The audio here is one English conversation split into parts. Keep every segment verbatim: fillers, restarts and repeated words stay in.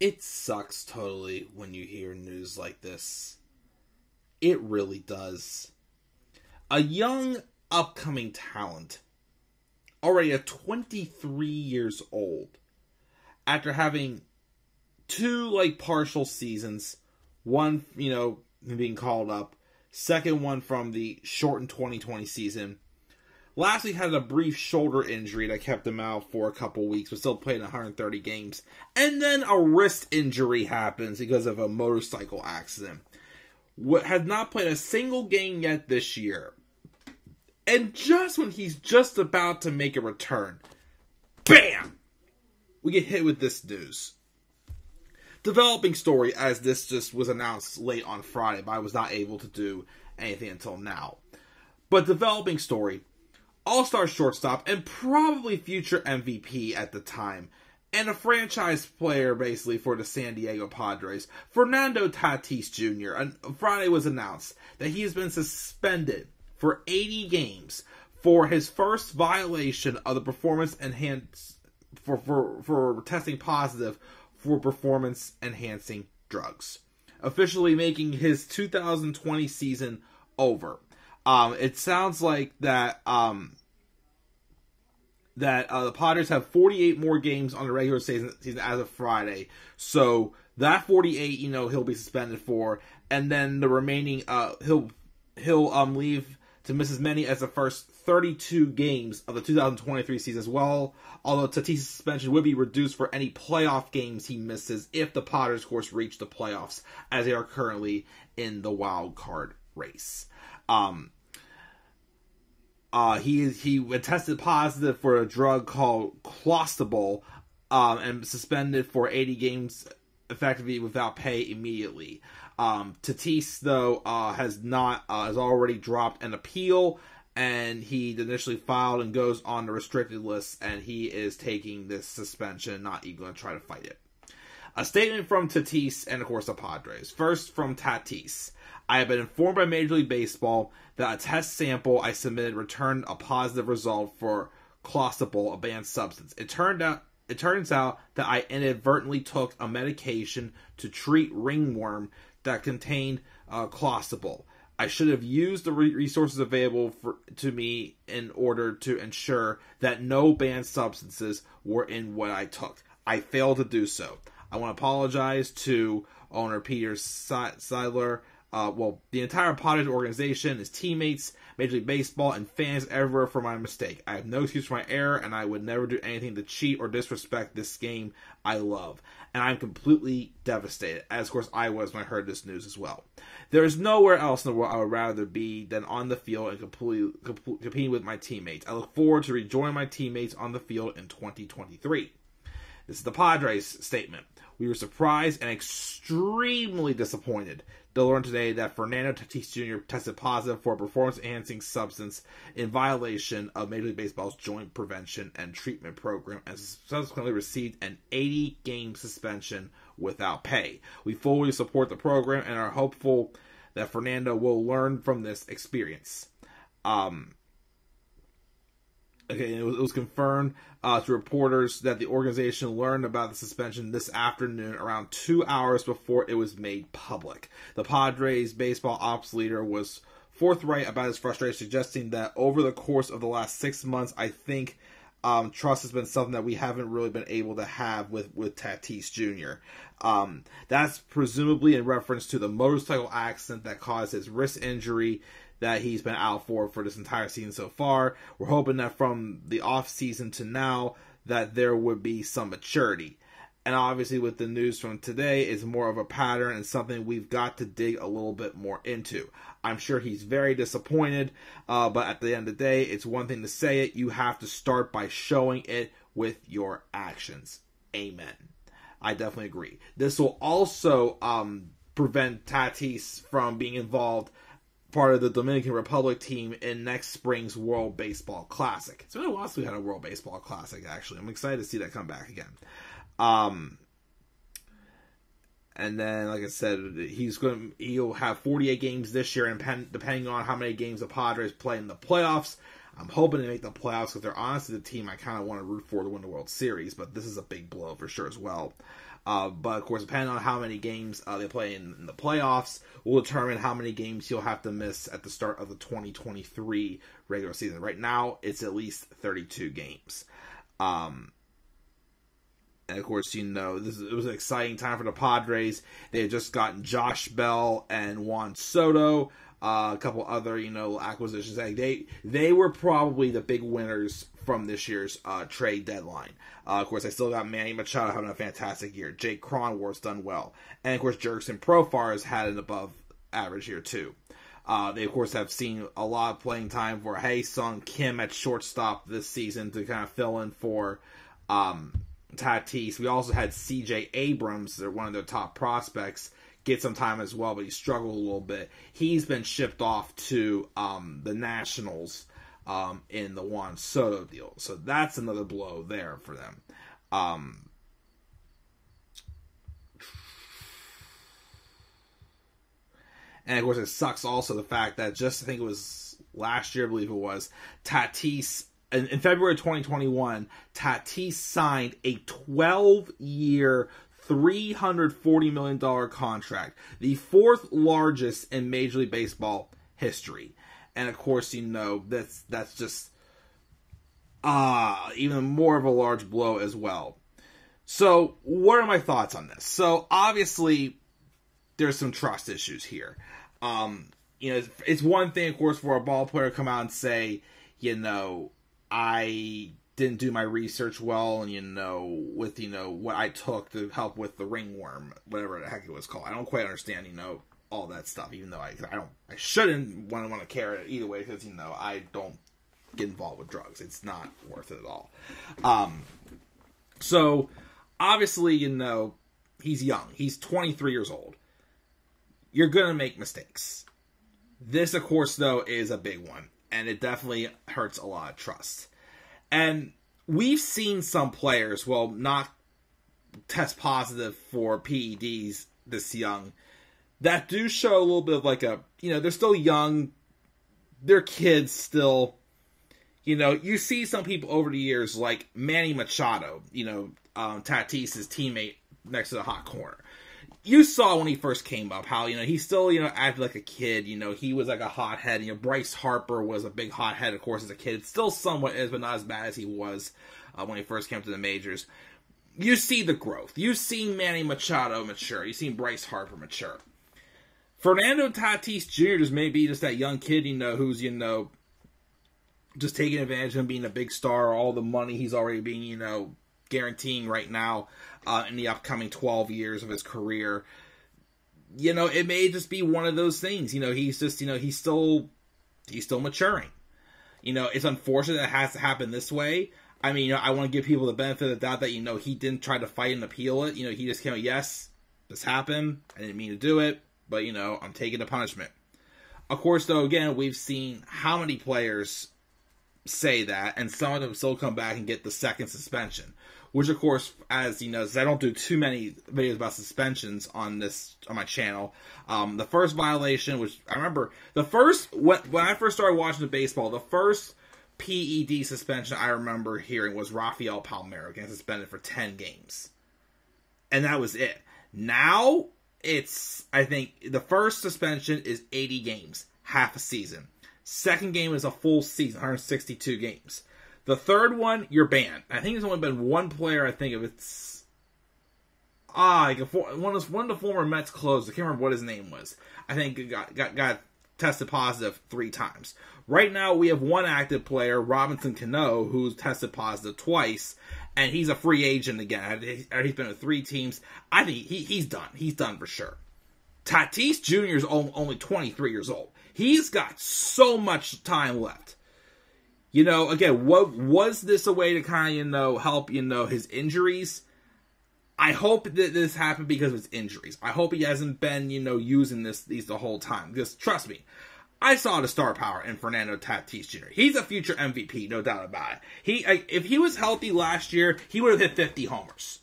it sucks totally when you hear news like this. It really does. A young, upcoming talent, already at twenty-three years old, after having two, like, partial seasons, one, you know, being called up, second one from the shortened twenty twenty season. Last week had a brief shoulder injury that kept him out for a couple weeks, but still played one hundred thirty games. And then a wrist injury happens because of a motorcycle accident. What has not played a single game yet this year. And just when he's just about to make a return, bam! We get hit with this news. Developing story, as this just was announced late on Friday, but I was not able to do anything until now. But developing story, all-star shortstop, and probably future M V P at the time, and a franchise player, basically, for the San Diego Padres, Fernando Tatis Junior On Friday was announced that he has been suspended for eighty games for his first violation of the performance enhanced for, for, for testing positive for performance-enhancing drugs, officially making his two thousand twenty season over. Um, it sounds like that um, that uh, the Padres have forty-eight more games on the regular season, season as of Friday. So that forty-eight, you know, he'll be suspended for, and then the remaining, uh, he'll he'll um leave to miss as many as the first thirty-two games of the two thousand twenty-three season as well, although Tatis' suspension would be reduced for any playoff games he misses if the Padres, of course, reach the playoffs, as they are currently in the wild card race. Um, uh, he he tested positive for a drug called Clostebol, um, and suspended for eighty games effectively without pay immediately. Um, Tatis, though, uh, has not, uh, has already dropped an appeal, and he initially filed and goes on the restricted list, and he is taking this suspension, not even going to try to fight it. A statement from Tatis and, of course, the Padres. First, from Tatis. I have been informed by Major League Baseball that a test sample I submitted returned a positive result for Clostebol, a banned substance. It turned out it turns out that I inadvertently took a medication to treat ringworm that contained uh, Clostebol. I should have used the re resources available for, to me in order to ensure that no banned substances were in what I took. I failed to do so. I want to apologize to owner Peter Seidler, uh, well, the entire Padres organization, his teammates, Major League Baseball, and fans everywhere for my mistake. I have no excuse for my error, and I would never do anything to cheat or disrespect this game I love. And I'm completely devastated, as of course I was when I heard this news as well. There is nowhere else in the world I would rather be than on the field and completely, completely competing with my teammates. I look forward to rejoining my teammates on the field in twenty twenty-three. This is the Padres' statement. We were surprised and extremely disappointed to learn today that Fernando Tatis Junior tested positive for a performance-enhancing substance in violation of Major League Baseball's Joint Prevention and Treatment Program, and subsequently received an eighty-game suspension without pay. We fully support the program and are hopeful that Fernando will learn from this experience. Um... Okay, it was, it was confirmed uh, to reporters that the organization learned about the suspension this afternoon around two hours before it was made public. The Padres baseball ops leader was forthright about his frustration, suggesting that over the course of the last six months, I think um, trust has been something that we haven't really been able to have with, with Tatis Junior Um, that's presumably in reference to the motorcycle accident that caused his wrist injury that he's been out for for this entire season so far. We're hoping that from the offseason to now that there would be some maturity. And obviously with the news from today, it's more of a pattern and something we've got to dig a little bit more into. I'm sure he's very disappointed, uh, but at the end of the day, it's one thing to say it. You have to start by showing it with your actions. Amen. I definitely agree. This will also um, prevent Tatis from being involved part of the Dominican Republic team in next spring's World Baseball Classic. It's been a while since we had a World Baseball Classic, actually. I'm excited to see that come back again. Um, and then, like I said, he's going to, he'll have forty-eight games this year, and pen, depending on how many games the Padres play in the playoffs, I'm hoping to make the playoffs because they're honestly the team I kind of want to root for to win the World Series, but this is a big blow for sure as well. Uh, but, of course, depending on how many games uh, they play in, in the playoffs will determine how many games you'll have to miss at the start of the twenty twenty-three regular season. Right now, it's at least thirty-two games. Um, and, of course, you know, this is, it was an exciting time for the Padres. They had just gotten Josh Bell and Juan Soto, uh, a couple other, you know, acquisitions. They, they were probably the big winners from this year's uh, trade deadline. Uh, of course, I still got Manny Machado having a fantastic year. Jake Cronworth's done well. And, of course, Jerkson Profar has had an above-average year, too. Uh, they, of course, have seen a lot of playing time for Haesung Kim at shortstop this season to kind of fill in for um, Tatis. We also had C J Abrams, they're one of their top prospects, get some time as well, but he struggled a little bit. He's been shipped off to um, the Nationals Um, in the Juan Soto deal. So that's another blow there for them. Um, and, of course, it sucks also the fact that just, I think it was last year, I believe it was, Tatis, in, in February twenty twenty-one, Tatis signed a twelve-year three hundred forty million dollar contract, the fourth largest in Major League Baseball history. And, of course, you know, that's that's just uh, even more of a large blow as well. So, what are my thoughts on this? So, obviously, there's some trust issues here. Um, you know, it's, it's one thing, of course, for a ball player to come out and say, you know, I didn't do my research well, and, you know, with, you know, what I took to help with the ringworm, whatever the heck it was called. I don't quite understand, you know, all that stuff, even though I, I don't, I shouldn't want to want to care either way, because, you know, I don't get involved with drugs. It's not worth it at all. Um, so obviously, you know, he's young. He's twenty-three years old. You're going to make mistakes. This, of course, though, is a big one, and it definitely hurts a lot of trust. And we've seen some players, well, not test positive for P E Ds this young, that do show a little bit of like a, you know, they're still young, they're kids still, you know, you see some people over the years like Manny Machado, you know, um, Tatis' teammate next to the hot corner. You saw when he first came up how, you know, he still, you know, acted like a kid, you know, he was like a hothead, you know, Bryce Harper was a big hothead, of course, as a kid, still somewhat is, but not as bad as he was uh, when he first came to the majors. You see the growth. You've seen Manny Machado mature. You've seen Bryce Harper mature. Fernando Tatis Junior is maybe just that young kid, you know, who's, you know, just taking advantage of him being a big star, all the money he's already being, you know, guaranteeing right now uh, in the upcoming twelve years of his career. You know, it may just be one of those things. You know, he's just, you know, he's still, he's still maturing. You know, it's unfortunate that it has to happen this way. I mean, you know, I want to give people the benefit of the doubt that, you know, he didn't try to fight and appeal it. You know, he just came out, yes, this happened. I didn't mean to do it. But, you know, I'm taking the punishment. Of course, though, again, we've seen how many players say that, and some of them still come back and get the second suspension. Which, of course, as you know, I don't do too many videos about suspensions on this on my channel. Um, the first violation, which I remember, the first when, when I first started watching the baseball, the first P E D suspension I remember hearing was Rafael Palmeiro getting suspended for ten games, and that was it. Now, it's, I think, the first suspension is eighty games, half a season. Second game is a full season, one hundred sixty-two games. The third one, you're banned. I think there's only been one player, I think, of it's... Ah, one of the former Mets closed. I can't remember what his name was. I think he got, got, got tested positive three times. Right now, we have one active player, Robinson Cano, who's tested positive twice, and he's a free agent again. He's been with three teams. I think he, he's done. He's done for sure. Tatis Junior is only twenty-three years old. He's got so much time left. You know, again, what, was this a way to kind of, you know, help, you know, his injuries? I hope that this happened because of his injuries. I hope he hasn't been, you know, using this these the whole time. Just trust me. I saw the star power in Fernando Tatis Junior He's a future M V P, no doubt about it. He, if he was healthy last year, he would have hit fifty homers.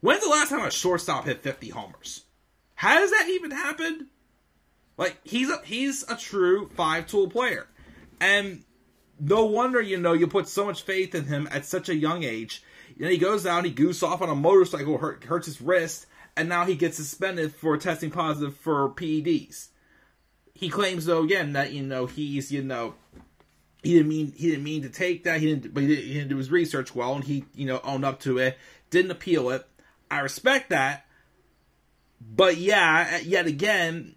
When's the last time a shortstop hit fifty homers? How does that even happen? Like, he's a, he's a true five-tool player. And no wonder, you know, you put so much faith in him at such a young age. You know, he goes down, he goose off on a motorcycle, hurt, hurts his wrist, and now he gets suspended for testing positive for P E Ds. He claims, though, again, that, you know, he's, you know, he didn't mean he didn't mean to take that. He didn't, but he didn't, he didn't do his research well, and he, you know, owned up to it, didn't appeal it. I respect that, but yeah, yet again,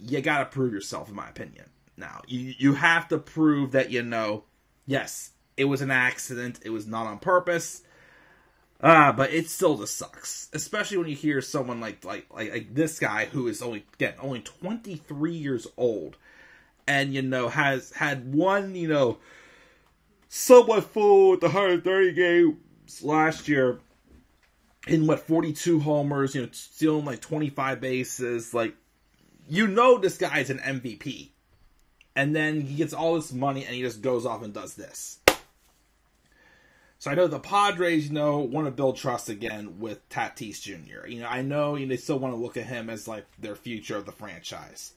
you gotta prove yourself, in my opinion. Now, you you have to prove that, you know, yes, it was an accident, it was not on purpose. Ah, uh, but it still just sucks, especially when you hear someone like like like, like this guy who is only again only twenty-three years old, and you know has had one you know somewhat full with the one hundred thirty games last year, in what forty-two homers, you know, stealing like twenty-five bases, like you know this guy is an M V P, and then he gets all this money and he just goes off and does this. So I know the Padres, you know, want to build trust again with Tatis Junior You know, I know, you know, they still want to look at him as like their future of the franchise.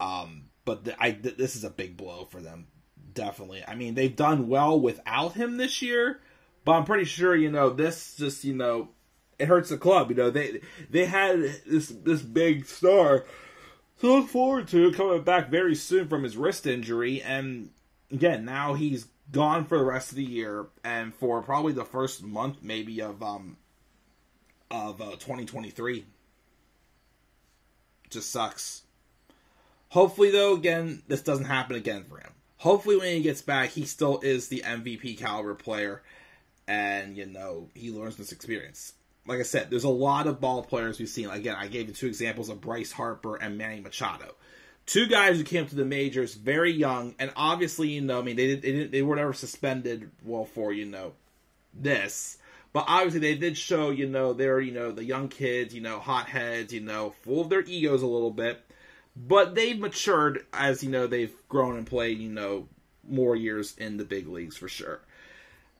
Um, but the, I th this is a big blow for them, definitely. I mean, they've done well without him this year, but I'm pretty sure, you know, this just, you know, it hurts the club. You know, they they had this this big star to look forward to coming back very soon from his wrist injury, and again, now he's gone for the rest of the year and for probably the first month, maybe of um of uh, twenty twenty-three. Just sucks. Hopefully, though, again, this doesn't happen again for him. Hopefully, when he gets back, he still is the M V P caliber player, and you know he learns this experience. Like I said, there's a lot of ball players we've seen. Again, I gave you two examples of Bryce Harper and Manny Machado. Two guys who came to the majors very young, and obviously, you know, I mean, they didn't, they were never suspended, well, for, you know, this. But obviously, they did show, you know, they're, you know, the young kids, you know, hotheads, you know, full of their egos a little bit. But they've matured as, you know, they've grown and played, you know, more years in the big leagues for sure.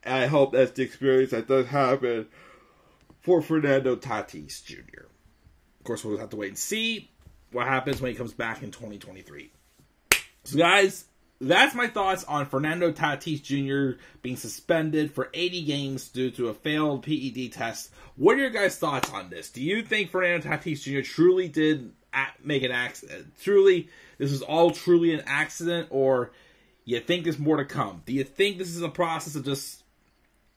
And I hope that's the experience that does happen for Fernando Tatis Junior Of course, we'll have to wait and see what happens when he comes back in twenty twenty-three. So guys, that's my thoughts on Fernando Tatis Junior being suspended for eighty games due to a failed P E D test. What are your guys' thoughts on this? Do you think Fernando Tatis Junior truly did make an accident? Truly, this was all truly an accident, or you think there's more to come? Do you think this is a process of just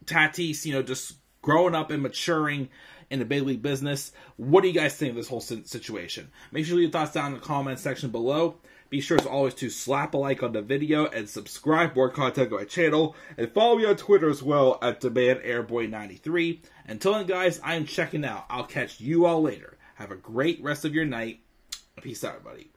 Tatis, you know, just growing up and maturing in the big league business? What do you guys think of this whole situation? Make sure you leave your thoughts down in the comment section below. Be sure as always to slap a like on the video and subscribe for more content on my channel. And follow me on Twitter as well at DaManAirBoy ninety-three. Until then, guys, I am checking out. I'll catch you all later. Have a great rest of your night. Peace out, everybody.